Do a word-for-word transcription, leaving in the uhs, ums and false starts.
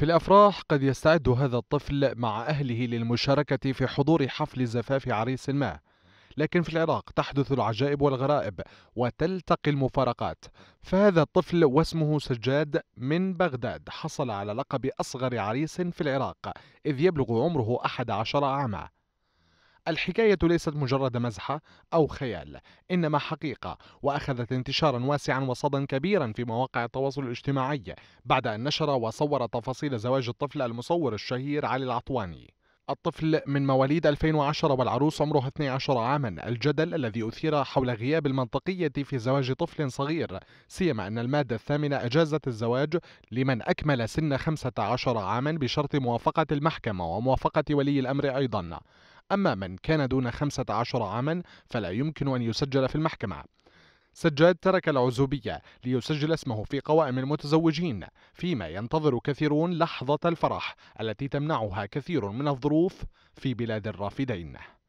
في الأفراح قد يستعد هذا الطفل مع أهله للمشاركة في حضور حفل زفاف عريس ما، لكن في العراق تحدث العجائب والغرائب وتلتقي المفارقات. فهذا الطفل واسمه سجاد من بغداد حصل على لقب أصغر عريس في العراق إذ يبلغ عمره أحد عشر عاما. الحكاية ليست مجرد مزحة أو خيال، إنما حقيقة، وأخذت انتشارا واسعا وصدى كبيرا في مواقع التواصل الاجتماعي بعد أن نشر وصور تفاصيل زواج الطفل المصور الشهير علي العطواني. الطفل من مواليد ألفين وعشرة والعروس عمرها اثني عشر عاما. الجدل الذي أثير حول غياب المنطقية في زواج طفل صغير، سيما أن المادة الثامنة أجازت الزواج لمن أكمل سن خمسة عشر عاما بشرط موافقة المحكمة وموافقة ولي الأمر أيضا. أما من كان دون خمسة عشر عاما فلا يمكن أن يسجل في المحكمة. سجاد ترك العزوبية ليسجل اسمه في قوائم المتزوجين، فيما ينتظر كثيرون لحظة الفرح التي تمنعها كثير من الظروف في بلاد الرافدين.